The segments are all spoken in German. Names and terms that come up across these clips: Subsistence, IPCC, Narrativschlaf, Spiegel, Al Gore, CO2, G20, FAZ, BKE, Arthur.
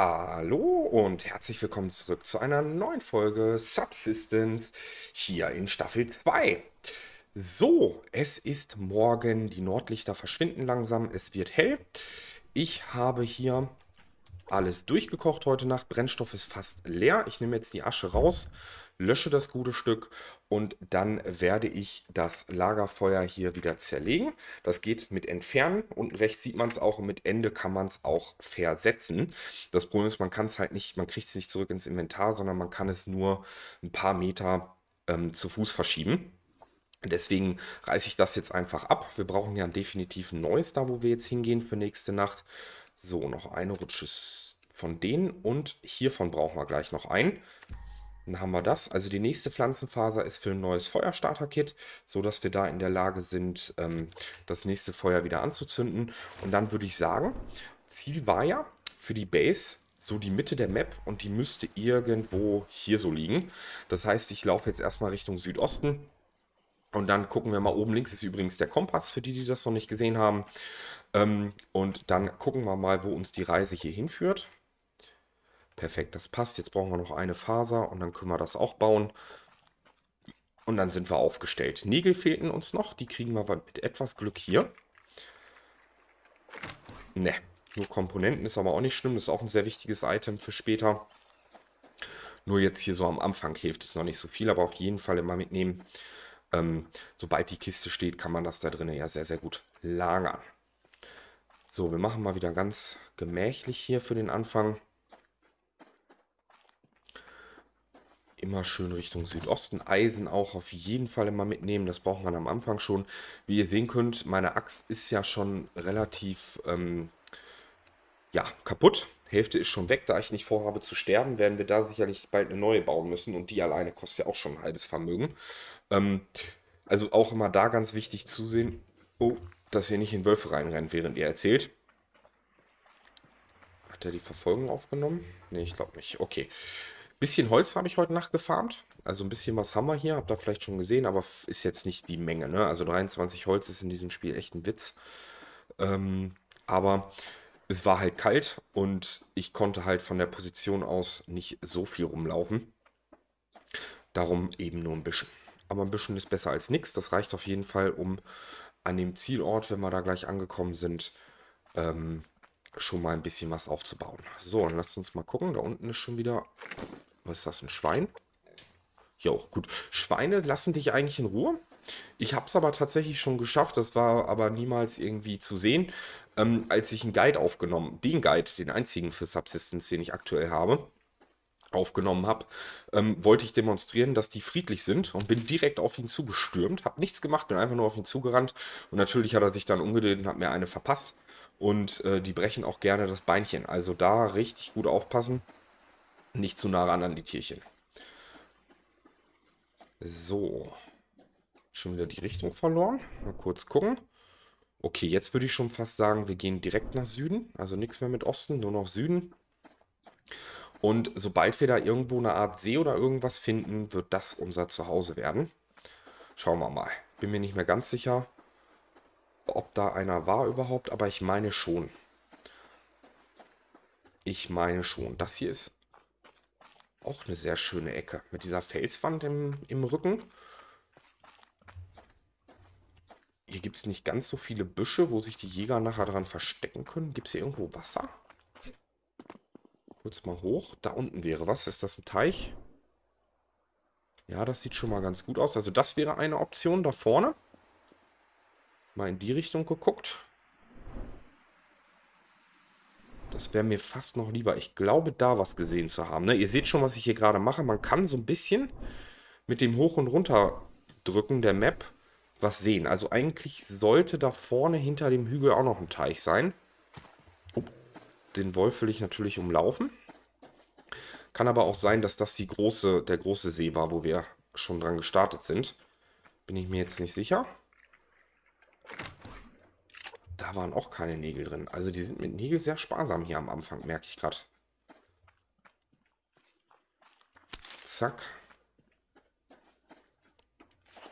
Hallo und herzlich willkommen zurück zu einer neuen Folge Subsistence hier in Staffel 2. So, es ist morgen, die Nordlichter verschwinden langsam, es wird hell. Ich habe hier alles durchgekocht heute Nacht, Brennstoff ist fast leer. Ich nehme jetzt die Asche raus, lösche das gute Stück und dann werde ich das Lagerfeuer hier wieder zerlegen. Das geht mit Entfernen, unten rechts sieht man es auch und mit Ende kann man es auch versetzen. Das Problem ist, man kann es halt nicht, man kriegt es nicht zurück ins Inventar, sondern man kann es nur ein paar Meter zu Fuß verschieben. Deswegen reiße ich das jetzt einfach ab. Wir brauchen ja definitiv ein neues da, wo wir jetzt hingehen für nächste Nacht. So, noch eine Rutsche von denen und hiervon brauchen wir gleich noch einen. Dann haben wir das. Also die nächste Pflanzenfaser ist für ein neues Feuerstarter-Kit, sodass wir da in der Lage sind, das nächste Feuer wieder anzuzünden. Und dann würde ich sagen, Ziel war ja für die Base so die Mitte der Map und die müsste irgendwo hier so liegen. Das heißt, ich laufe jetzt erstmal Richtung Südosten. Und dann gucken wir mal, oben links ist übrigens der Kompass, für die, die das noch nicht gesehen haben. Und dann gucken wir mal, wo uns die Reise hier hinführt. Perfekt, das passt. Jetzt brauchen wir noch eine Faser und dann können wir das auch bauen. Und dann sind wir aufgestellt. Nägel fehlten uns noch, die kriegen wir mit etwas Glück hier. Ne, nur Komponenten ist aber auch nicht schlimm. Das ist auch ein sehr wichtiges Item für später. Nur jetzt hier so am Anfang hilft es noch nicht so viel, aber auf jeden Fall immer mitnehmen. Sobald die Kiste steht, kann man das da drin ja sehr, sehr gut lagern. So, wir machen mal wieder ganz gemächlich hier für den Anfang. Immer schön Richtung Südosten. Eisen auch auf jeden Fall immer mitnehmen. Das braucht man am Anfang schon. Wie ihr sehen könnt, meine Axt ist ja schon relativ ja, kaputt. Hälfte ist schon weg. Da ich nicht vorhabe zu sterben, werden wir da sicherlich bald eine neue bauen müssen. Und die alleine kostet ja auch schon ein halbes Vermögen. Also auch immer da ganz wichtig zusehen, oh, dass ihr nicht in Wölfe reinrennt, während ihr erzählt. Hat er die Verfolgung aufgenommen? Ne, ich glaube nicht. Okay. Bisschen Holz habe ich heute Nacht gefarmt. Also ein bisschen was haben wir hier. Habt ihr vielleicht schon gesehen, aber ist jetzt nicht die Menge. Ne? Also 23 Holz ist in diesem Spiel echt ein Witz. Aber es war halt kalt und ich konnte halt von der Position aus nicht so viel rumlaufen. Darum eben nur ein bisschen. Aber ein bisschen ist besser als nichts. Das reicht auf jeden Fall, um an dem Zielort, wenn wir da gleich angekommen sind, schon mal ein bisschen was aufzubauen. So, dann lasst uns mal gucken. Da unten ist schon wieder... Was ist das, ein Schwein? Jo, gut. Schweine lassen dich eigentlich in Ruhe. Ich habe es aber tatsächlich schon geschafft, das war aber niemals irgendwie zu sehen, als ich einen Guide aufgenommen, den einzigen für Subsistence, den ich aktuell habe, aufgenommen habe, wollte ich demonstrieren, dass die friedlich sind und bin direkt auf ihn zugestürmt, habe nichts gemacht, bin einfach nur auf ihn zugerannt und natürlich hat er sich dann umgedreht und hat mir eine verpasst und die brechen auch gerne das Beinchen, also da richtig gut aufpassen, nicht zu nah ran an die Tierchen. So... Schon wieder die Richtung verloren. Mal kurz gucken. Okay, jetzt würde ich schon fast sagen, wir gehen direkt nach Süden. Also nichts mehr mit Osten, nur noch Süden. Und sobald wir da irgendwo eine Art See oder irgendwas finden, wird das unser Zuhause werden. Schauen wir mal. Bin mir nicht mehr ganz sicher, ob da einer war überhaupt, aber ich meine schon. Ich meine schon. Das hier ist auch eine sehr schöne Ecke. Mit dieser Felswand im Rücken. Hier gibt es nicht ganz so viele Büsche, wo sich die Jäger nachher dran verstecken können. Gibt es hier irgendwo Wasser? Kurz mal hoch. Da unten wäre was. Ist das ein Teich? Ja, das sieht schon mal ganz gut aus. Also das wäre eine Option da vorne. Mal in die Richtung geguckt. Das wäre mir fast noch lieber. Ich glaube, da was gesehen zu haben. Ne? Ihr seht schon, was ich hier gerade mache. Man kann so ein bisschen mit dem Hoch- und Runterdrücken der Map... was sehen. Also eigentlich sollte da vorne hinter dem Hügel auch noch ein Teich sein. Den Wolf will ich natürlich umlaufen. Kann aber auch sein, dass das der große See war, wo wir schon dran gestartet sind. Bin ich mir jetzt nicht sicher. Da waren auch keine Nägel drin. Also die sind mit Nägeln sehr sparsam hier am Anfang, merke ich gerade. Zack.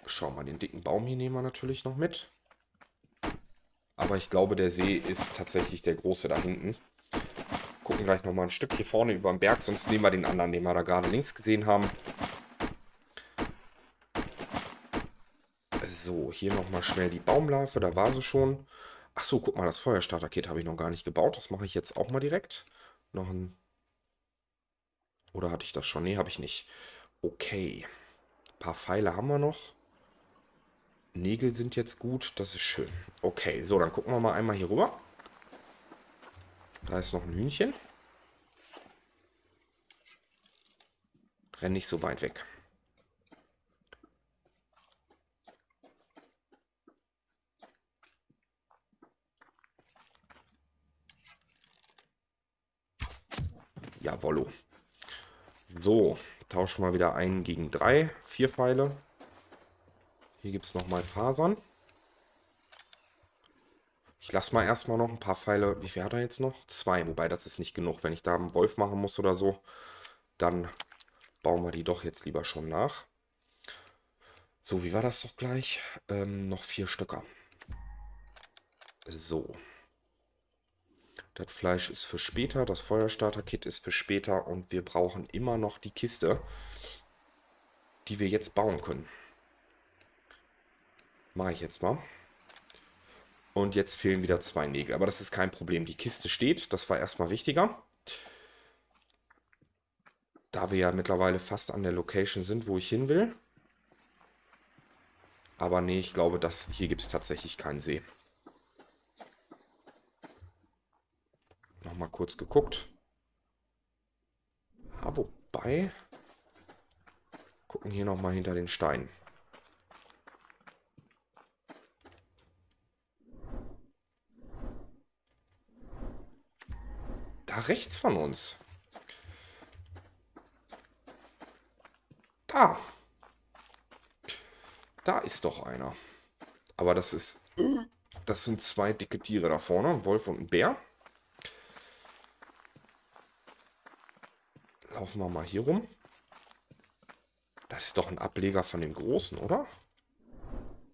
Schau mal, den dicken Baum hier nehmen wir natürlich noch mit. Aber ich glaube, der See ist tatsächlich der große da hinten. Gucken gleich nochmal ein Stück hier vorne über den Berg. Sonst nehmen wir den anderen, den wir da gerade links gesehen haben. So, hier nochmal schnell die Baumlarve. Da war sie schon. Achso, guck mal, das Feuerstarter-Kit habe ich noch gar nicht gebaut. Das mache ich jetzt auch mal direkt. Noch ein... Oder hatte ich das schon? Nee, habe ich nicht. Okay. Ein paar Pfeile haben wir noch. Nägel sind jetzt gut. Das ist schön. Okay, so, dann gucken wir mal einmal hier rüber. Da ist noch ein Hühnchen. Renn nicht so weit weg. Jawollo. So, tauschen wir wieder 1 gegen 3. 4 Pfeile. Hier gibt es nochmal Fasern. Ich lasse mal erstmal noch ein paar Pfeile. Wie viel hat er jetzt noch? 2, wobei das ist nicht genug. Wenn ich da einen Wolf machen muss oder so, dann bauen wir die doch jetzt lieber schon nach. So, wie war das doch gleich? Noch 4 Stöcker. So. Das Fleisch ist für später, das Feuerstarter-Kit ist für später und wir brauchen immer noch die Kiste, die wir jetzt bauen können. Mache ich jetzt mal. Und jetzt fehlen wieder 2 Nägel, aber das ist kein Problem. Die Kiste steht, das war erstmal wichtiger. Da wir ja mittlerweile fast an der Location sind, wo ich hin will. Aber nee, ich glaube, hier gibt es tatsächlich keinen See. Nochmal kurz geguckt. Ah, wobei. Gucken hier nochmal hinter den Stein. Da rechts von uns. Da. Da ist doch einer. Aber das ist... Das sind 2 dicke Tiere da vorne. Ein Wolf und ein Bär. Laufen wir mal hier rum. Das ist doch ein Ableger von dem Großen, oder?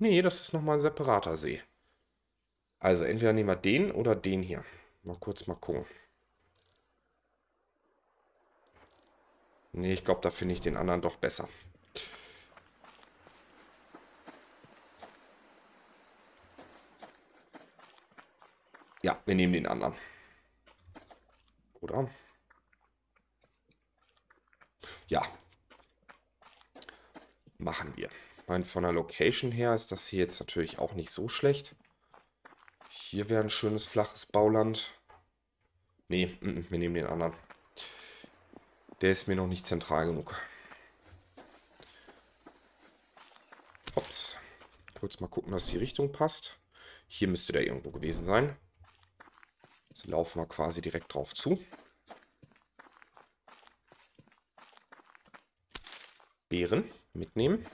Nee, das ist nochmal ein separater See. Also entweder nehmen wir den oder den hier. Mal kurz mal gucken. Nee, ich glaube, da finde ich den anderen doch besser. Ja, wir nehmen den anderen. Oder? Ja, machen wir. Ich meine, von der Location her ist das hier jetzt natürlich auch nicht so schlecht. Hier wäre ein schönes flaches Bauland. Nee, wir nehmen den anderen. Der ist mir noch nicht zentral genug. Ups. Kurz mal gucken, dass die Richtung passt. Hier müsste der irgendwo gewesen sein. So laufen wir quasi direkt drauf zu. Beeren mitnehmen.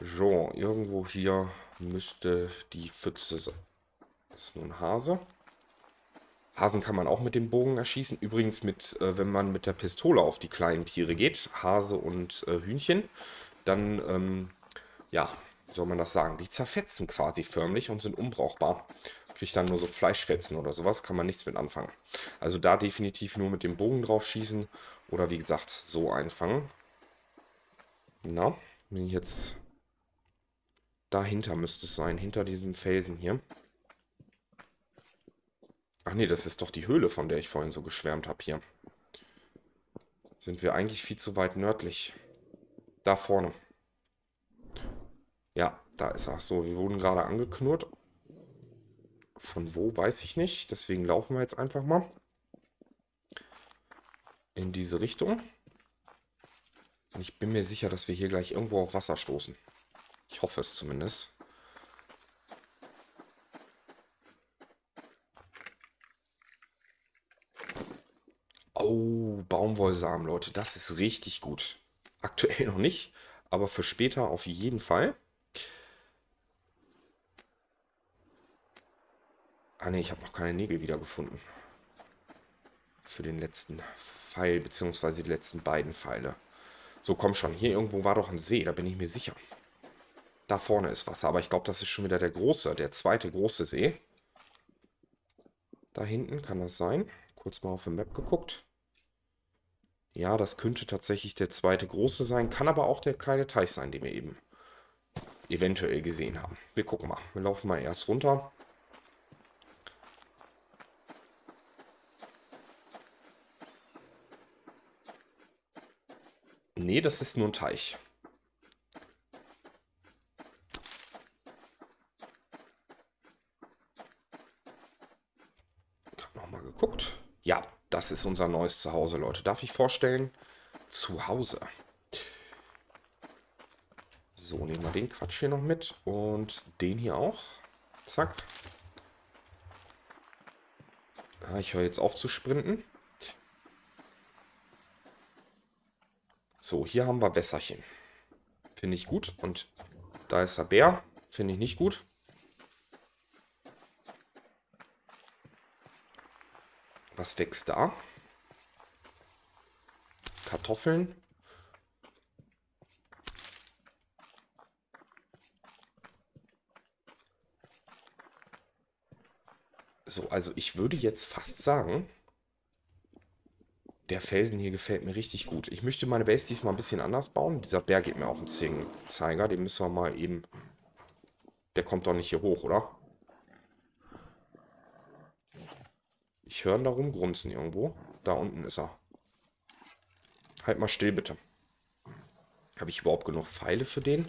So, irgendwo hier müsste die Pfütze sein. Das ist nur ein Hase. Hasen kann man auch mit dem Bogen erschießen. Übrigens, wenn man mit der Pistole auf die kleinen Tiere geht, Hase und Hühnchen, dann, ja, soll man das sagen, die zerfetzen quasi förmlich und sind unbrauchbar. Kriegt dann nur so Fleischfetzen oder sowas, kann man nichts mit anfangen. Also da definitiv nur mit dem Bogen drauf schießen oder wie gesagt so einfangen. Na, bin ich jetzt dahinter müsste es sein, hinter diesem Felsen hier. Ach nee, das ist doch die Höhle, von der ich vorhin so geschwärmt habe hier. Sind wir eigentlich viel zu weit nördlich. Da vorne. Ja, da ist er. So, wir wurden gerade angeknurrt. Von wo, weiß ich nicht. Deswegen laufen wir jetzt einfach mal in diese Richtung. Und ich bin mir sicher, dass wir hier gleich irgendwo auf Wasser stoßen. Ich hoffe es zumindest. Oh, Baumwollsamen, Leute. Das ist richtig gut. Aktuell noch nicht, aber für später auf jeden Fall. Ah ne, ich habe noch keine Nägel wiedergefunden. Für den letzten Pfeil, beziehungsweise die letzten beiden Pfeile. So, komm schon. Hier irgendwo war doch ein See, da bin ich mir sicher. Da vorne ist Wasser, aber ich glaube, das ist schon wieder der große, der zweite große See. Da hinten kann das sein. Kurz mal auf die Map geguckt. Ja, das könnte tatsächlich der zweite große sein. Kann aber auch der kleine Teich sein, den wir eben eventuell gesehen haben. Wir gucken mal. Wir laufen mal erst runter. Nee, das ist nur ein Teich. Ich habe nochmal geguckt. Ja, das ist unser neues Zuhause, Leute. Darf ich vorstellen? Zuhause. So, nehmen wir den Quatsch hier noch mit und den hier auch. Zack. Ah, ich höre jetzt auf zu sprinten. So, hier haben wir Wässerchen. Finde ich gut. Und da ist der Bär. Finde ich nicht gut. Was wächst da? Kartoffeln. So, also ich würde jetzt fast sagen, der Felsen hier gefällt mir richtig gut. Ich möchte meine Base diesmal ein bisschen anders bauen. Dieser Bär geht mir auch einen Zeiger. Den müssen wir mal eben... Der kommt doch nicht hier hoch, oder? Ich höre ihn da rumgrunzen irgendwo. Da unten ist er. Halt mal still, bitte. Habe ich überhaupt genug Pfeile für den?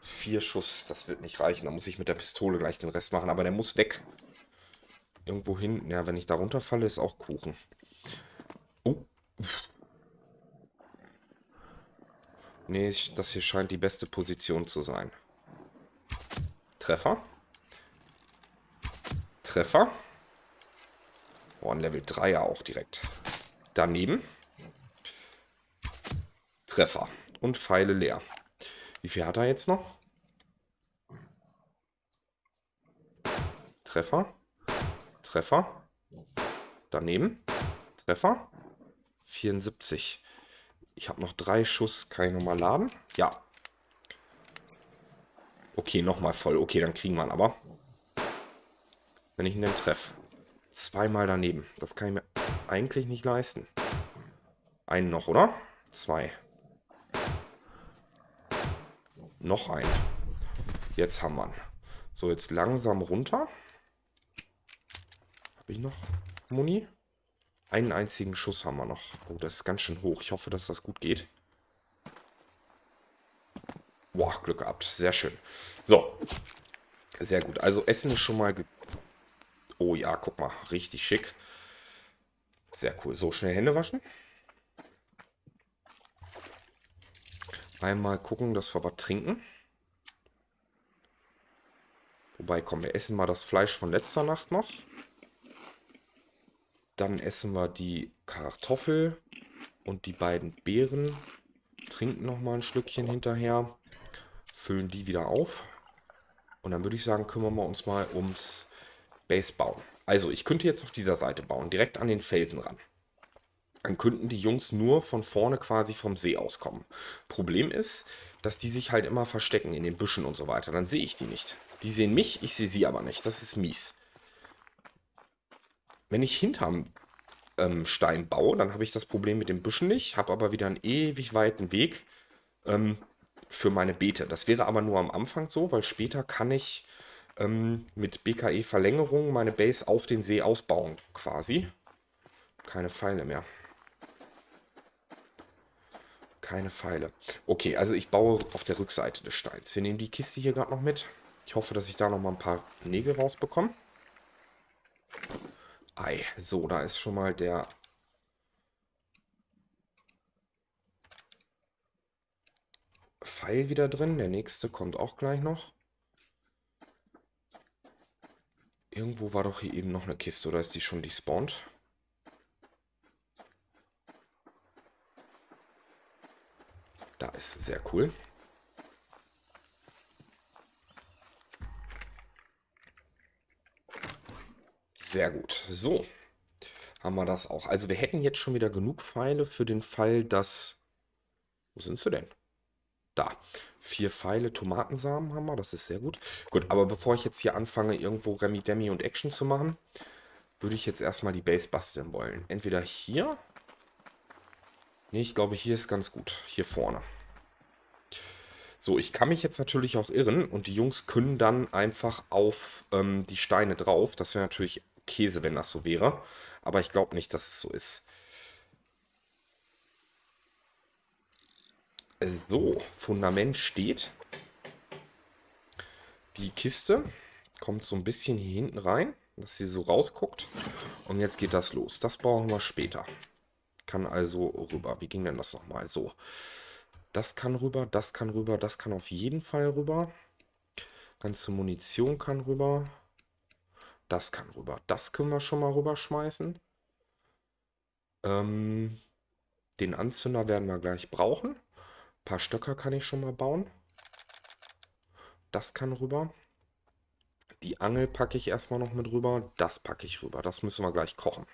4 Schuss, das wird nicht reichen. Da muss ich mit der Pistole gleich den Rest machen. Aber der muss weg. Irgendwo hin. Ja, wenn ich da runterfalle, ist auch Kuchen. Oh. Nee, das hier scheint die beste Position zu sein. Treffer. Treffer. Oh, ein Level 3er auch direkt. Daneben. Treffer. Und Pfeile leer. Wie viel hat er jetzt noch? Treffer. Treffer. Daneben. Treffer. 74. Ich habe noch 3 Schuss. Kann ich nochmal laden? Ja. Okay, nochmal voll. Okay, dann kriegen wir ihn aber. Wenn ich ihn dann treffe. 2-mal daneben. Das kann ich mir eigentlich nicht leisten. Einen noch, oder? 2. Noch einen. Jetzt haben wir ihn. So, jetzt langsam runter. Habe ich noch Muni? Einen einzigen Schuss haben wir noch. Oh, das ist ganz schön hoch. Ich hoffe, dass das gut geht. Boah, Glück gehabt. Sehr schön. So. Sehr gut. Also Essen ist schon mal... Oh ja, guck mal. Richtig schick. Sehr cool. So, schnell Hände waschen. Einmal gucken, dass wir was trinken. Wobei, komm, wir essen mal das Fleisch von letzter Nacht noch. Dann essen wir die Kartoffel und die beiden Beeren. Trinken nochmal ein Schlückchen hinterher. Füllen die wieder auf. Und dann würde ich sagen, kümmern wir uns mal ums Base bauen. Also ich könnte jetzt auf dieser Seite bauen, direkt an den Felsen ran. Dann könnten die Jungs nur von vorne quasi vom See auskommen. Problem ist, dass die sich halt immer verstecken in den Büschen und so weiter. Dann sehe ich die nicht. Die sehen mich, ich sehe sie aber nicht. Das ist mies. Wenn ich hinterm Stein baue, dann habe ich das Problem mit den Büschen nicht, habe aber wieder einen ewig weiten Weg für meine Beete. Das wäre aber nur am Anfang so, weil später kann ich mit BKE-Verlängerung meine Base auf den See ausbauen, quasi. Keine Pfeile mehr. Keine Pfeile. Okay, also ich baue auf der Rückseite des Steins. Wir nehmen die Kiste hier gerade noch mit. Ich hoffe, dass ich da noch mal ein paar Nägel rausbekomme. Ei, so, da ist schon mal der... Pfeil wieder drin. Der nächste kommt auch gleich noch. Irgendwo war doch hier eben noch eine Kiste, oder ist die schon despawned? Da ist sehr cool. Sehr gut. So, haben wir das auch. Also wir hätten jetzt schon wieder genug Pfeile für den Fall, dass... Wo sind sie denn? Da. 4 Pfeile, Tomatensamen haben wir. Das ist sehr gut. Gut, aber bevor ich jetzt hier anfange, irgendwo Remi-Demi und Action zu machen, würde ich jetzt erstmal die Base basteln wollen. Entweder hier. Nee, ich glaube, hier ist ganz gut. Hier vorne. So, ich kann mich jetzt natürlich auch irren und die Jungs können dann einfach auf die Steine drauf. Das wäre natürlich Käse, wenn das so wäre. Aber ich glaube nicht, dass es so ist. So, Fundament steht. Die Kiste kommt so ein bisschen hier hinten rein, dass sie so rausguckt. Und jetzt geht das los. Das brauchen wir später. Kann also rüber. Wie ging denn das nochmal? So, das kann rüber, das kann rüber, das kann auf jeden Fall rüber. Ganze Munition kann rüber. Das kann rüber. Das können wir schon mal rüberschmeißen. Den Anzünder werden wir gleich brauchen. Ein paar Stöcker kann ich schon mal bauen. Das kann rüber. Die Angel packe ich erstmal noch mit rüber. Das packe ich rüber. Das müssen wir gleich kochen.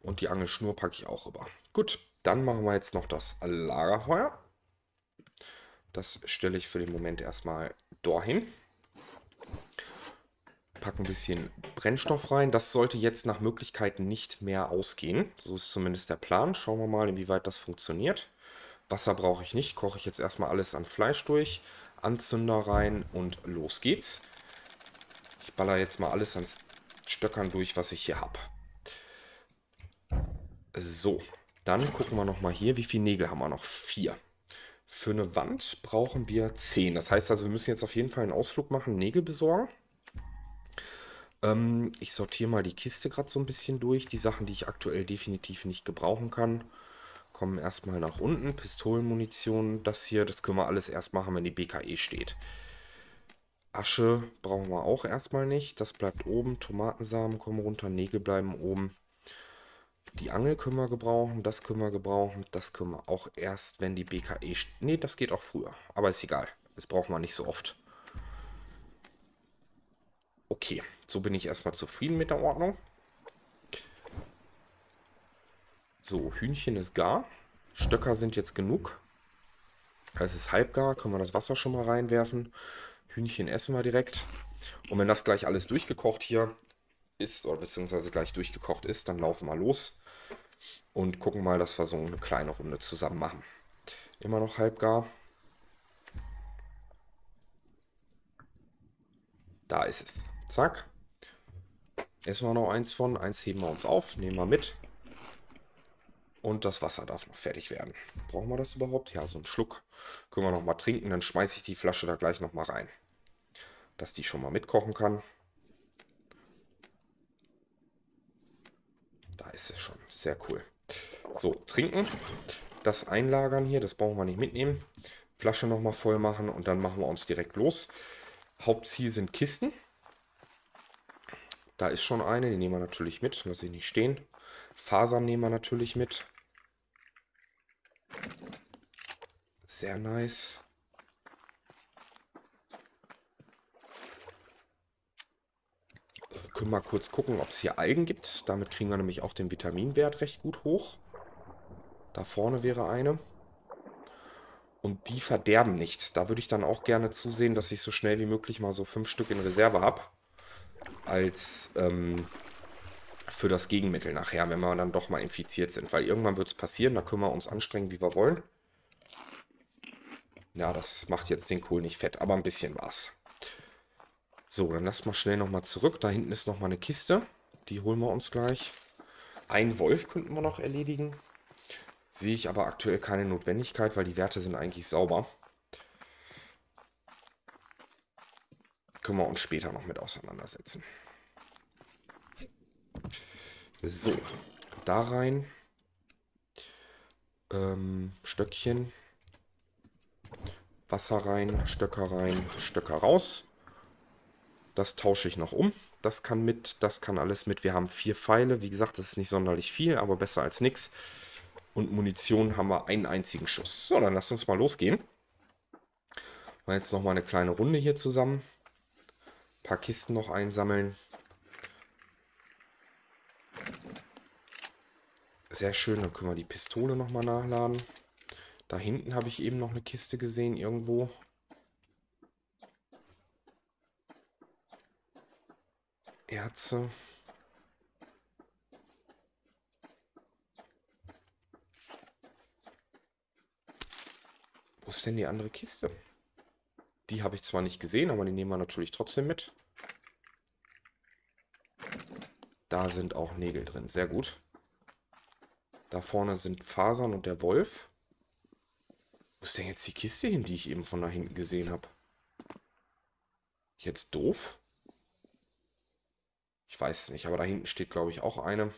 Und die Angelschnur packe ich auch rüber. Gut, dann machen wir jetzt noch das Lagerfeuer. Das stelle ich für den Moment erstmal dahin. Pack ein bisschen Brennstoff rein. Das sollte jetzt nach Möglichkeiten nicht mehr ausgehen. So ist zumindest der Plan. Schauen wir mal, inwieweit das funktioniert. Wasser brauche ich nicht. Koche ich jetzt erstmal alles an Fleisch durch. Anzünder rein und los geht's. Ich baller jetzt mal alles an Stöckern durch, was ich hier habe. So, dann gucken wir nochmal hier, wie viele Nägel haben wir noch? 4. Für eine Wand brauchen wir 10. Das heißt also, wir müssen jetzt auf jeden Fall einen Ausflug machen, Nägel besorgen. Ich sortiere mal die Kiste gerade so ein bisschen durch. Die Sachen, die ich aktuell definitiv nicht gebrauchen kann, kommen erstmal nach unten. Pistolenmunition, das hier, das können wir alles erst machen, wenn die BKE steht. Asche brauchen wir auch erstmal nicht. Das bleibt oben. Tomatensamen kommen runter, Nägel bleiben oben. Die Angel können wir gebrauchen, das können wir gebrauchen. Das können wir auch erst, wenn die BKE steht. Ne, das geht auch früher. Aber ist egal. Das brauchen wir nicht so oft. Okay, so bin ich erstmal zufrieden mit der Ordnung. So, Hühnchen ist gar. Stöcker sind jetzt genug. Das ist halb gar. Können wir das Wasser schon mal reinwerfen. Hühnchen essen wir direkt. Und wenn das gleich alles durchgekocht hier ist, oder beziehungsweise gleich durchgekocht ist, dann laufen wir los. Und gucken mal, dass wir so eine kleine Runde zusammen machen. Immer noch halb gar. Da ist es. Zack. Essen wir noch eins von. Eins heben wir uns auf. Nehmen wir mit. Und das Wasser darf noch fertig werden. Brauchen wir das überhaupt? Ja, so einen Schluck können wir noch mal trinken. Dann schmeiße ich die Flasche da gleich noch mal rein. Dass die schon mal mitkochen kann. Da ist es schon. Sehr cool. So, trinken. Das einlagern hier, das brauchen wir nicht mitnehmen. Flasche noch mal voll machen und dann machen wir uns direkt los. Hauptziel sind Kisten. Da ist schon eine, die nehmen wir natürlich mit. Lasse ich nicht stehen. Fasern nehmen wir natürlich mit. Sehr nice. Können wir mal kurz gucken, ob es hier Algen gibt. Damit kriegen wir nämlich auch den Vitaminwert recht gut hoch. Da vorne wäre eine. Und die verderben nicht. Da würde ich dann auch gerne zusehen, dass ich so schnell wie möglich mal so 5 Stück in Reserve habe. Als für das Gegenmittel nachher, wenn wir dann doch mal infiziert sind. Weil irgendwann wird es passieren, da können wir uns anstrengen, wie wir wollen. Ja, das macht jetzt den Kohl nicht fett, aber ein bisschen war's. So, dann lass mal schnell nochmal zurück. Da hinten ist nochmal eine Kiste. Die holen wir uns gleich. Ein Wolf könnten wir noch erledigen. Sehe ich aber aktuell keine Notwendigkeit, weil die Werte sind eigentlich sauber. Können wir uns später noch mit auseinandersetzen. So, da rein. Stöckchen. Wasser rein, Stöcker raus. Das tausche ich noch um. Das kann mit, das kann alles mit. Wir haben 4 Pfeile. Wie gesagt, das ist nicht sonderlich viel, aber besser als nichts. Und Munition haben wir einen einzigen Schuss. So, dann lasst uns mal losgehen. Machen jetzt nochmal eine kleine Runde hier zusammen. Ein paar Kisten noch einsammeln. Sehr schön, dann können wir die Pistole nochmal nachladen. Da hinten habe ich eben noch eine Kiste gesehen, irgendwo. Erze. Wo ist denn die andere Kiste? Die habe ich zwar nicht gesehen, aber die nehmen wir natürlich trotzdem mit. Da sind auch Nägel drin. Sehr gut. Da vorne sind Fasern und der Wolf. Wo ist denn jetzt die Kiste hin, die ich eben von da hinten gesehen habe? Jetzt doof? Ich weiß es nicht, aber da hinten steht, glaube ich, auch eine.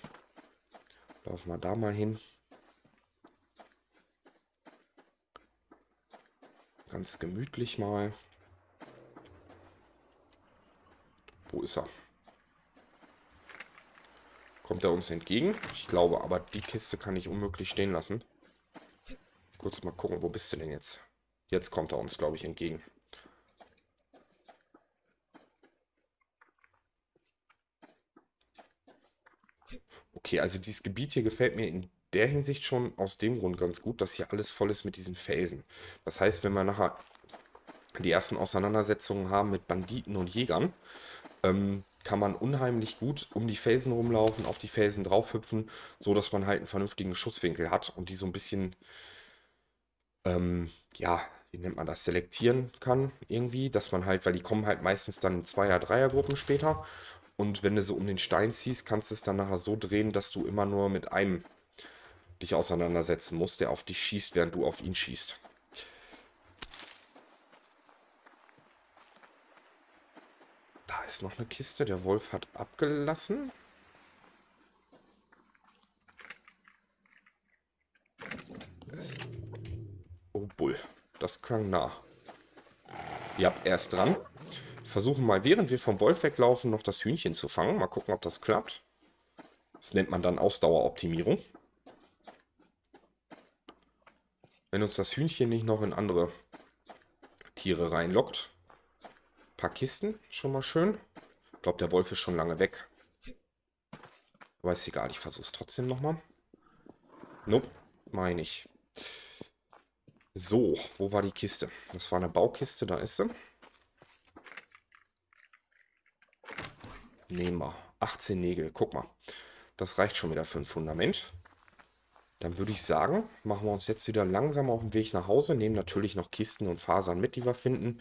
Laufen wir da mal hin. Ganz gemütlich mal. Wo ist er? Kommt er uns entgegen? Ich glaube, aber die Kiste kann ich unmöglich stehen lassen. Kurz mal gucken, wo bist du denn jetzt? Jetzt kommt er uns, glaube ich, entgegen. Okay, also dieses Gebiet hier gefällt mir in der Hinsicht schon aus dem Grund ganz gut, dass hier alles voll ist mit diesen Felsen. Das heißt, wenn wir nachher die ersten Auseinandersetzungen haben mit Banditen und Jägern, kann man unheimlich gut um die Felsen rumlaufen, auf die Felsen draufhüpfen, so dass man halt einen vernünftigen Schusswinkel hat und die so ein bisschen, ja, wie nennt man das, selektieren kann irgendwie, dass man halt, weil die kommen halt meistens dann in Zweier-, Dreiergruppen später und wenn du so um den Stein ziehst, kannst du es dann nachher so drehen, dass du immer nur mit einem dich auseinandersetzen musst, der auf dich schießt, während du auf ihn schießt. Da ist noch eine Kiste. Der Wolf hat abgelassen. Oh Bull. Das klang nah. Ja, er ist dran. Versuchen mal, während wir vom Wolf weglaufen, noch das Hühnchen zu fangen. Mal gucken, ob das klappt. Das nennt man dann Ausdaueroptimierung. Wenn uns das Hühnchen nicht noch in andere Tiere reinlockt. Paar Kisten, schon mal schön. Ich glaube, der Wolf ist schon lange weg. Aber ist egal, ich versuche es trotzdem nochmal. Nope, meine ich. So, wo war die Kiste? Das war eine Baukiste, da ist sie. Nehmen wir. 18 Nägel, guck mal. Das reicht schon wieder für ein Fundament. Dann würde ich sagen, machen wir uns jetzt wieder langsam auf den Weg nach Hause. Nehmen natürlich noch Kisten und Fasern mit, die wir finden.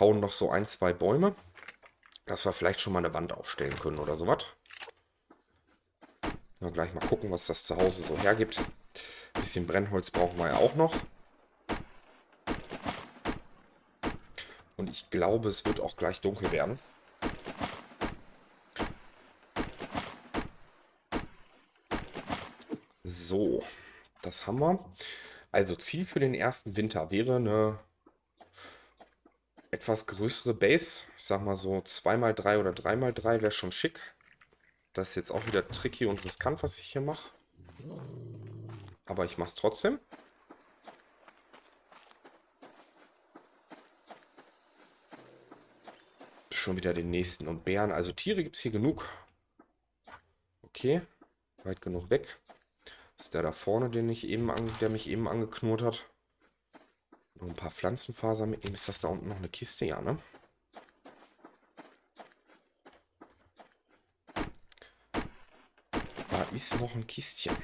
Hauen noch so ein, zwei Bäume, dass wir vielleicht schon mal eine Wand aufstellen können oder sowas. Na, gleich mal gucken, was das zu Hause so hergibt. Ein bisschen Brennholz brauchen wir ja auch noch. Und ich glaube, es wird auch gleich dunkel werden. So, das haben wir. Also Ziel für den ersten Winter wäre eine etwas größere Base. Ich sag mal so 2x3 oder 3x3 wäre schon schick. Das ist jetzt auch wieder tricky und riskant, was ich hier mache. Aber ich mache es trotzdem. Schon wieder den nächsten und Bären. Also Tiere gibt es hier genug. Okay, weit genug weg. Ist der da vorne, der mich eben angeknurrt hat. Noch ein paar Pflanzenfasern mitnehmen. Ist das da unten noch eine Kiste? Ja, ne? Da ist noch ein Kistchen.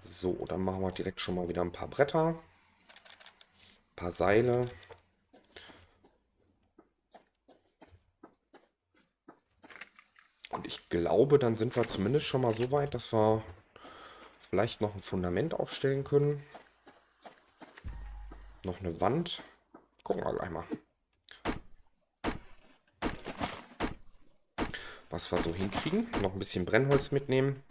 So, dann machen wir direkt schon mal wieder ein paar Bretter. Ein paar Seile. Ich glaube, dann sind wir zumindest schon mal so weit, dass wir vielleicht noch ein Fundament aufstellen können. Noch eine Wand. Gucken wir gleich mal. Was wir so hinkriegen. Noch ein bisschen Brennholz mitnehmen.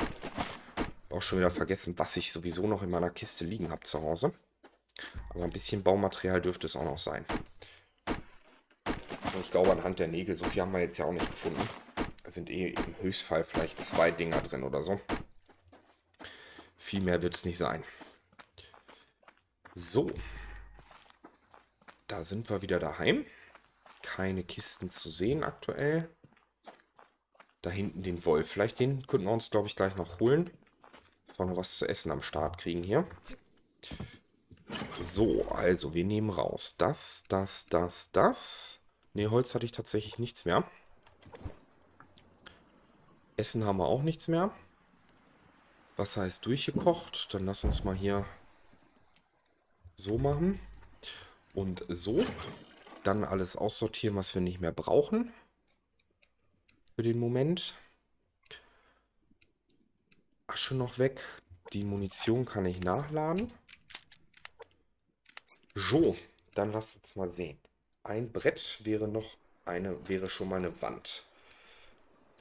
Auch schon wieder vergessen, was ich sowieso noch in meiner Kiste liegen habe zu Hause. Aber ein bisschen Baumaterial dürfte es auch noch sein. Und ich glaube, anhand der Nägel, so viel haben wir jetzt ja auch nicht gefunden. Sind eh im Höchstfall vielleicht 2 Dinger drin oder so. Viel mehr wird es nicht sein. So. Da sind wir wieder daheim. Keine Kisten zu sehen aktuell. Da hinten den Wolf. Vielleicht den könnten wir uns, glaube ich, gleich noch holen. Dass wir noch was zu essen am Start kriegen hier. So, also wir nehmen raus. Das. Ne, Holz hatte ich tatsächlich nichts mehr. Essen haben wir auch nichts mehr. Wasser ist durchgekocht. Dann lass uns mal hier so machen. Und so. Dann alles aussortieren, was wir nicht mehr brauchen. Für den Moment. Asche noch weg. Die Munition kann ich nachladen. So, dann lasst uns mal sehen. Ein Brett wäre schon mal eine Wand.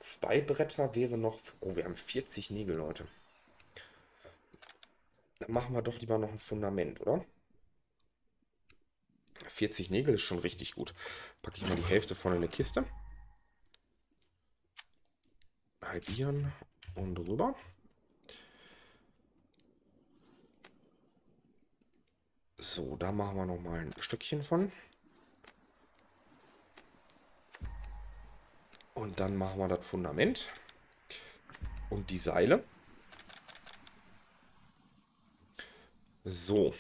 2 Bretter wäre noch... Oh, wir haben 40 Nägel, Leute. Dann machen wir doch lieber noch ein Fundament, oder? 40 Nägel ist schon richtig gut. Packe ich mal die Hälfte von in eine Kiste. Halbieren und rüber. So, da machen wir nochmal ein Stückchen von. Und dann machen wir das Fundament. Und die Seile. So.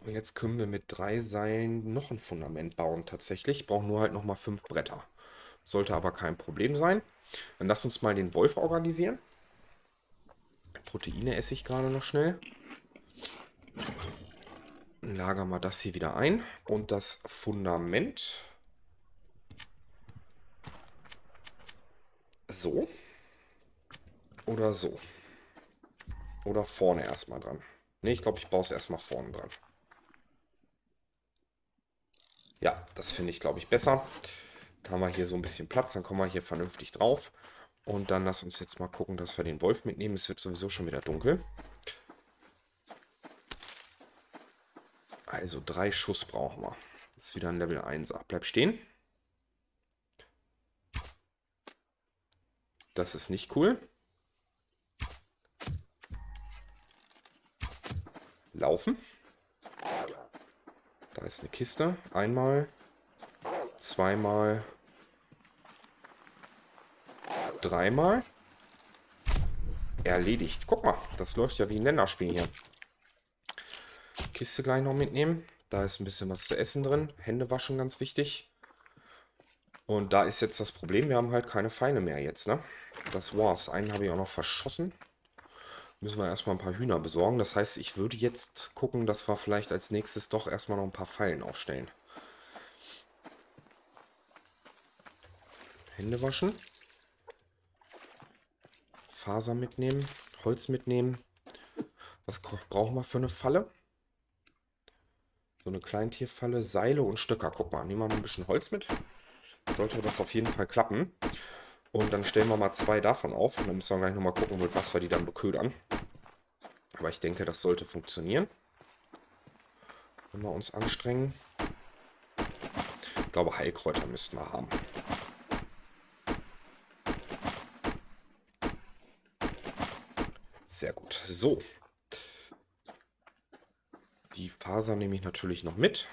Und jetzt können wir mit 3 Seilen noch ein Fundament bauen. Tatsächlich brauchen nur halt nochmal 5 Bretter. Sollte aber kein Problem sein. Dann lass uns mal den Wolf organisieren. Proteine esse ich gerade noch schnell. Lagern wir das hier wieder ein. Und das Fundament. So. Oder so. Oder vorne erstmal dran. Ne, ich glaube, ich baue es erstmal vorne dran. Ja, das finde ich, glaube ich, besser. Dann haben wir hier so ein bisschen Platz. Dann kommen wir hier vernünftig drauf. Und dann lass uns jetzt mal gucken, dass wir den Wolf mitnehmen. Es wird sowieso schon wieder dunkel. Also 3 Schuss brauchen wir. Das ist wieder ein Level 1er. Bleib stehen. Das ist nicht cool. Laufen. Da ist eine Kiste. Einmal. Zweimal. Dreimal. Erledigt. Guck mal, das läuft ja wie ein Länderspiel hier. Kiste gleich noch mitnehmen. Da ist ein bisschen was zu essen drin. Hände waschen, ganz wichtig. Und da ist jetzt das Problem, wir haben halt keine Feinde mehr jetzt, ne? Das war's. Einen habe ich auch noch verschossen. Müssen wir erstmal ein paar Hühner besorgen. Das heißt, ich würde jetzt gucken, dass wir vielleicht als nächstes doch erstmal noch ein paar Fallen aufstellen. Hände waschen. Faser mitnehmen. Holz mitnehmen. Was brauchen wir für eine Falle? So eine Kleintierfalle, Seile und Stöcker. Guck mal, nehmen wir ein bisschen Holz mit. Sollte das auf jeden Fall klappen. Und dann stellen wir mal 2 davon auf. Und dann müssen wir gleich nochmal gucken, mit was wir die dann beködern. Aber ich denke, das sollte funktionieren. Wenn wir uns anstrengen. Ich glaube, Heilkräuter müssten wir haben. Sehr gut. So. Die Faser nehme ich natürlich noch mit.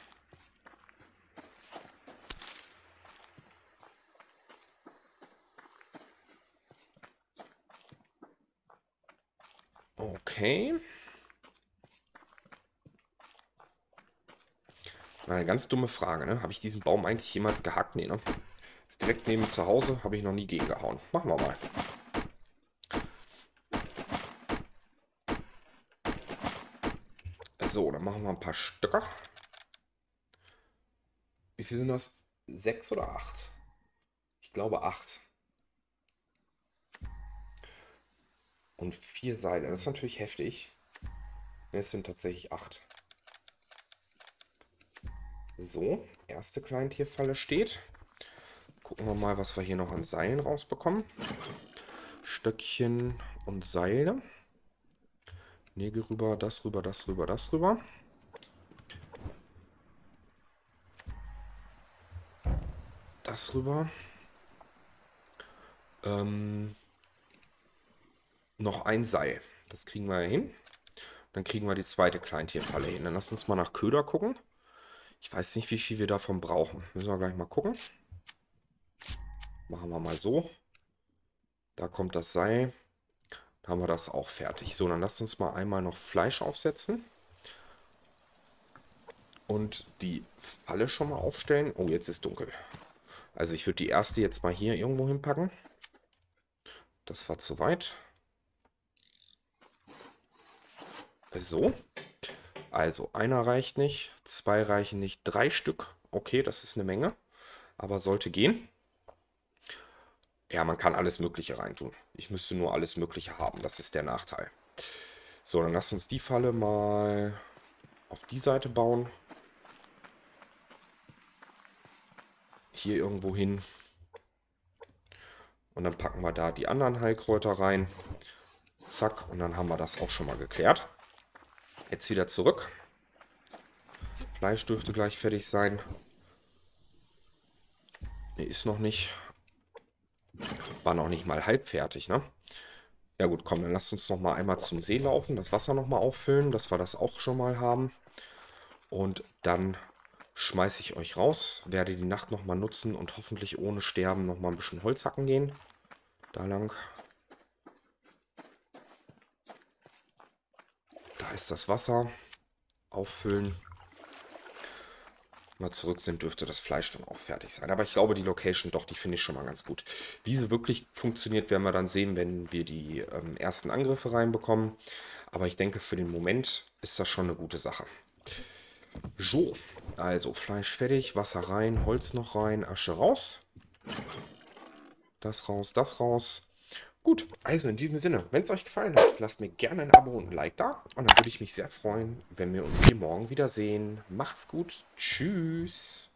Okay. Eine ganz dumme Frage, ne? Habe ich diesen Baum eigentlich jemals gehackt? Nee, ne? Ist direkt neben zu Hause, habe ich noch nie gegengehauen. Machen wir mal. So, dann machen wir ein paar Stöcker. Wie viel sind das? 6 oder 8? Ich glaube 8. Und 4 Seile. Das ist natürlich heftig. Es sind tatsächlich 8. So, erste Kleintierfalle steht. Gucken wir mal, was wir hier noch an Seilen rausbekommen. Stöckchen und Seile. Nägel rüber, das rüber, das rüber, das rüber. Das rüber. Noch ein Seil. Das kriegen wir ja hin. Dann kriegen wir die zweite Kleintierfalle hin. Dann lass uns mal nach Köder gucken. Ich weiß nicht, wie viel wir davon brauchen. Müssen wir gleich mal gucken. Machen wir mal so. Da kommt das Seil. Haben wir das auch fertig. So, dann lasst uns mal einmal noch Fleisch aufsetzen. Und die Falle schon mal aufstellen. Oh, jetzt ist dunkel. Also ich würde die erste jetzt mal hier irgendwo hinpacken. Das war zu weit. So. Also, einer reicht nicht, zwei reichen nicht, 3 Stück. Okay, das ist eine Menge, aber sollte gehen. Ja, man kann alles Mögliche reintun. Ich müsste nur alles Mögliche haben, das ist der Nachteil. So, dann lass uns die Falle mal auf die Seite bauen. Hier irgendwo hin. Und dann packen wir da die anderen Heilkräuter rein. Zack, und dann haben wir das auch schon mal geklärt. Jetzt wieder zurück. Fleisch dürfte gleich fertig sein. Ne, ist noch nicht. War noch nicht mal halb fertig, ne? Ja gut, komm, dann lasst uns noch mal einmal zum See laufen, das Wasser noch mal auffüllen, dass wir das auch schon mal haben. Und dann schmeiße ich euch raus, werde die Nacht noch mal nutzen und hoffentlich ohne Sterben noch mal ein bisschen Holz hacken gehen. Da lang. Da ist das Wasser. Auffüllen. Mal zurück sind, dürfte das Fleisch dann auch fertig sein. Aber ich glaube, die Location, doch, die finde ich schon mal ganz gut. Wie sie wirklich funktioniert, werden wir dann sehen, wenn wir die ersten Angriffe reinbekommen. Aber ich denke, für den Moment ist das schon eine gute Sache. So, also Fleisch fertig, Wasser rein, Holz noch rein, Asche raus. Das raus, das raus. Gut, also in diesem Sinne, wenn es euch gefallen hat, lasst mir gerne ein Abo und ein Like da. Und dann würde ich mich sehr freuen, wenn wir uns hier morgen wiedersehen. Macht's gut. Tschüss.